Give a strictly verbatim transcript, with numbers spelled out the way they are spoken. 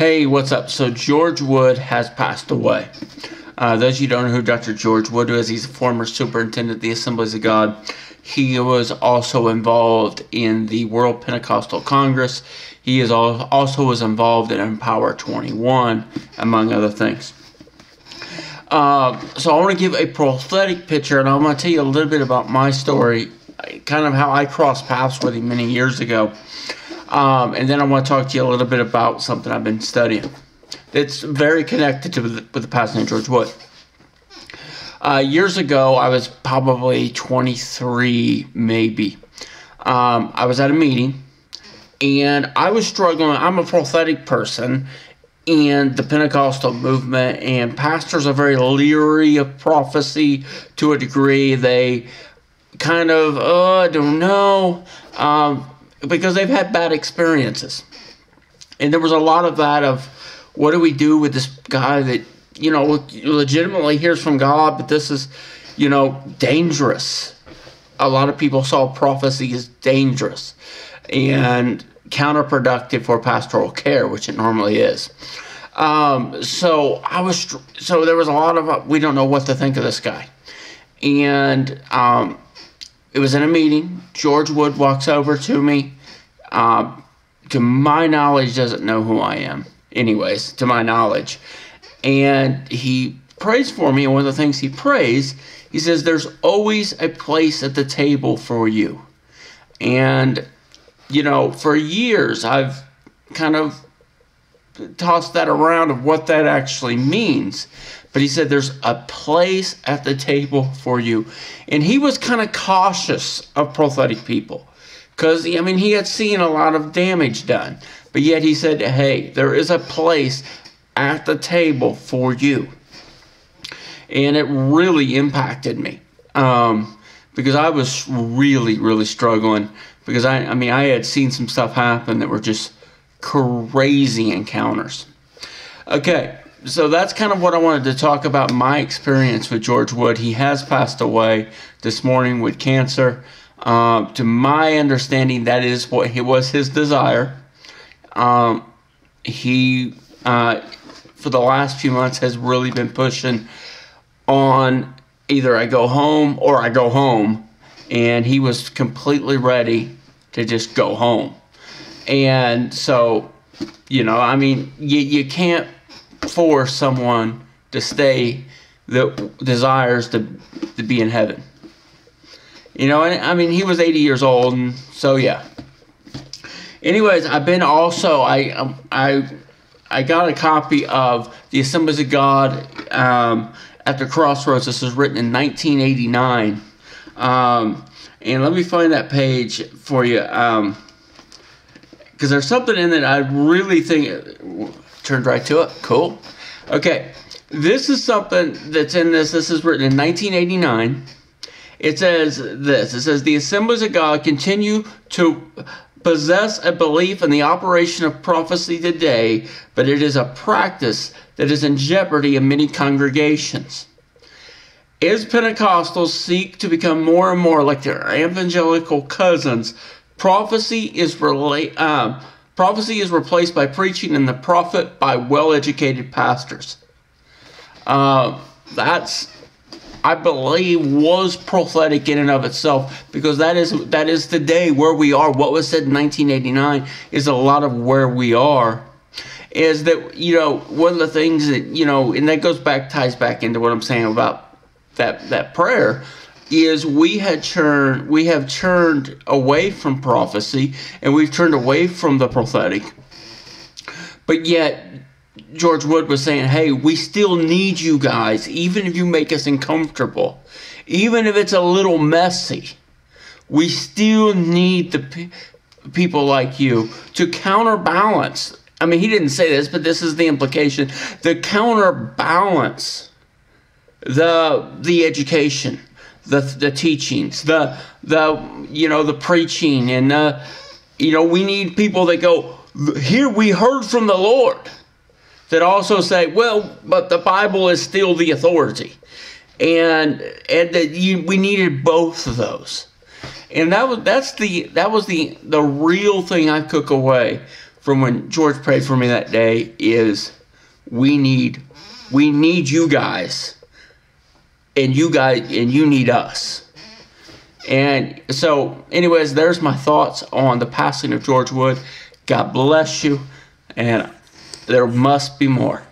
Hey, what's up? So George Wood has passed away. Uh, those of you who don't know who Doctor George Wood is, he's a former superintendent of the Assemblies of God. He was also involved in the World Pentecostal Congress. He is also was involved in Empower twenty-one, among other things. Uh, so I want to give a prophetic picture, and I'm going to tell you a little bit about my story, kind of how I crossed paths with him many years ago. Um, and then I want to talk to you a little bit about something I've been studying that's very connected to the, with the passing of George Wood. Uh, years ago, I was probably twenty-three, maybe. Um, I was at a meeting, and I was struggling. I'm a prophetic person, and the Pentecostal movement, and pastors are very leery of prophecy to a degree. They kind of, oh, I don't know, um, because they've had bad experiences. And there was a lot of that of, what do we do with this guy that, you know, legitimately hears from God, but this is, you know, dangerous. A lot of people saw prophecy as dangerous and counterproductive for pastoral care, which it normally is. Um, so I was, so there was a lot of, uh, we don't know what to think of this guy. And um, it was in a meeting. George Wood walks over to me. Uh, to my knowledge, doesn't know who I am. Anyways, to my knowledge. And he prays for me, and one of the things he prays, he says, there's always a place at the table for you. And, you know, for years I've kind of tossed that around of what that actually means. But he said, there's a place at the table for you. And he was kind of cautious of prophetic people. Because, I mean, he had seen a lot of damage done. But yet he said, hey, there is a place at the table for you. And it really impacted me. Um, because I was really, really struggling. Because, I, I mean, I had seen some stuff happen that were just crazy encounters. Okay, so that's kind of what I wanted to talk about, my experience with George Wood. He has passed away this morning with cancer. Uh, to my understanding, that is what he, was his desire. Um, he, uh, for the last few months, has really been pushing on either I go home or I go home. And he was completely ready to just go home. And so, you know, I mean, you, you can't force someone to stay that desires to, to be in heaven. You know, and I mean, he was eighty years old, and so yeah. Anyways, I've been also, I I, I got a copy of The Assemblies of God um, at the Crossroads. This was written in nineteen eighty-nine. Um, and let me find that page for you. Um, because there's something in it I really think, turned right to it, cool. Okay, this is something that's in this. This is written in nineteen eighty-nine. It says this, it says, the Assemblies of God continue to possess a belief in the operation of prophecy today, but it is a practice that is in jeopardy in many congregations. As Pentecostals seek to become more and more like their evangelical cousins, prophecy is, rela um, prophecy is replaced by preaching and the prophet by well-educated pastors. Uh, that's... I believe was prophetic in and of itself, because that is that is today where we are. What was said in nineteen eighty-nine is a lot of where we are. Is that, you know, one of the things that, you know, and that goes back, ties back into what I'm saying about that that prayer, is we had churned we have churned away from prophecy, and we've turned away from the prophetic. But yet George Wood was saying, hey, we still need you guys, even if you make us uncomfortable, even if it's a little messy. We still need the pe people like you to counterbalance. I mean, he didn't say this, but this is the implication. The counterbalance, the the education, the the teachings, the the you know the preaching, and uh, you know we need people that go, here we heard from the Lord. That also say, well, but the Bible is still the authority. And and that you, we needed both of those. And that was that's the that was the the real thing I took away from when George prayed for me that day is we need we need you guys, and you guys and you need us. And so anyways, there's my thoughts on the passing of George Wood. God bless you, and there must be more.